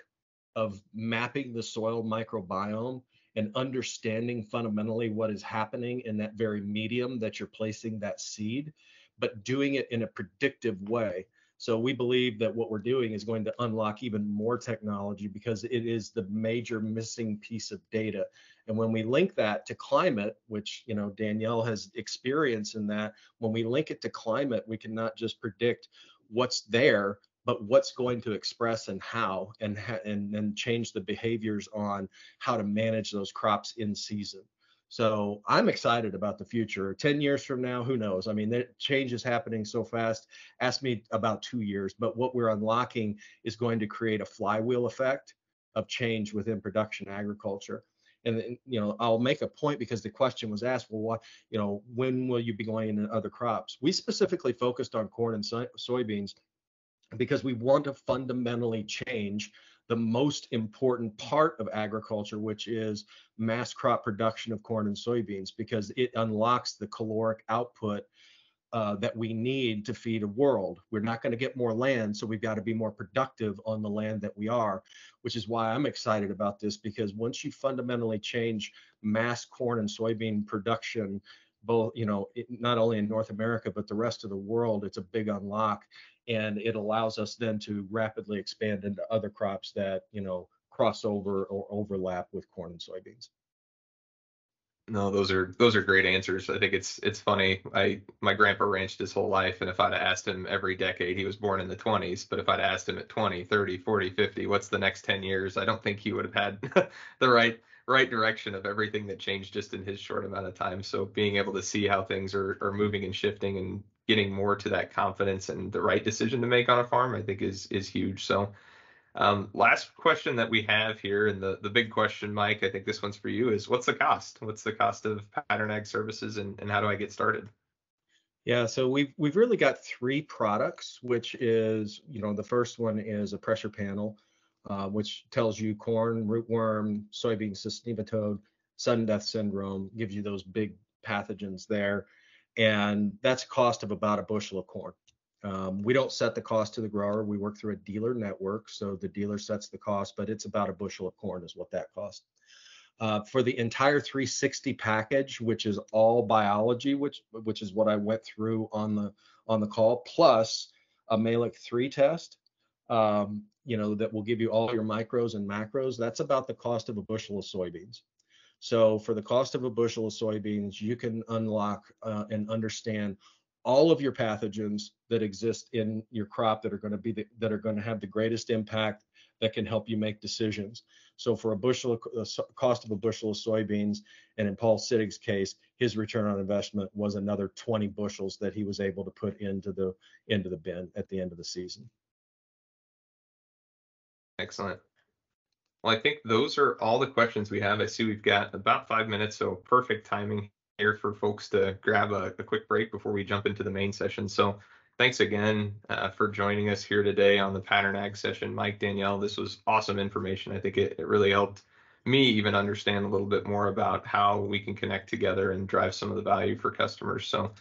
of mapping the soil microbiome and understanding fundamentally what is happening in that very medium that you're placing that seed, but doing it in a predictive way. So we believe that what we're doing is going to unlock even more technology because it is the major missing piece of data. And when we link that to climate, which, you know, Danielle has experience in that, when we link it to climate, we can not just predict what's there, but what's going to express and how, and then change the behaviors on how to manage those crops in season. So I'm excited about the future. 10 years from now, who knows? I mean, the change is happening so fast. Ask me about 2 years, but what we're unlocking is going to create a flywheel effect of change within production agriculture. And, you know, I'll make a point because the question was asked, well, what, you know, when will you be going into other crops? We specifically focused on corn and soybeans because we want to fundamentally change the most important part of agriculture, which is mass crop production of corn and soybeans, because it unlocks the caloric output that we need to feed a world. We're not going to get more land, so we've got to be more productive on the land that we are, which is why I'm excited about this, because once you fundamentally change mass corn and soybean production, both, you know, not only in North America, but the rest of the world, it's a big unlock. And it allows us then to rapidly expand into other crops that, you know, cross over or overlap with corn and soybeans. No, those are great answers. I think it's funny. My grandpa ranched his whole life, and if I'd asked him every decade, he was born in the 20s, but if I'd asked him at 20, 30, 40, 50, what's the next 10 years, I don't think he would have had the right direction of everything that changed just in his short amount of time. So being able to see how things are moving and shifting and getting more to that confidence and the right decision to make on a farm, I think is huge. So last question that we have here, and the big question, Mike, I think this one's for you, is what's the cost? What's the cost of Pattern Ag services, and how do I get started? Yeah, so we've really got three products, which is, you know, the first one is a pressure panel, which tells you corn, rootworm, soybean cyst nematode, sudden death syndrome, gives you those big pathogens there. And that's cost of about a bushel of corn. We don't set the cost to the grower. We work through a dealer network, so the dealer sets the cost, but it's about a bushel of corn is what that costs. For the entire 360 package, which is all biology, which is what I went through on the call, plus a Malik 3 test, you know, that will give you all your micros and macros. That's about the cost of a bushel of soybeans. So for the cost of a bushel of soybeans, you can unlock and understand all of your pathogens that exist in your crop that are going to be that are going to have the greatest impact, that can help you make decisions. So for a bushel of cost of a bushel of soybeans, and in Paul Sittig's case, his return on investment was another 20 bushels that he was able to put into the bin at the end of the season. Excellent. Well, I think those are all the questions we have. I see we've got about 5 minutes, so perfect timing here for folks to grab a quick break before we jump into the main session. So thanks again for joining us here today on the Pattern Ag session. Mike, Danielle, this was awesome information. I think it really helped me even understand a little bit more about how we can connect together and drive some of the value for customers. So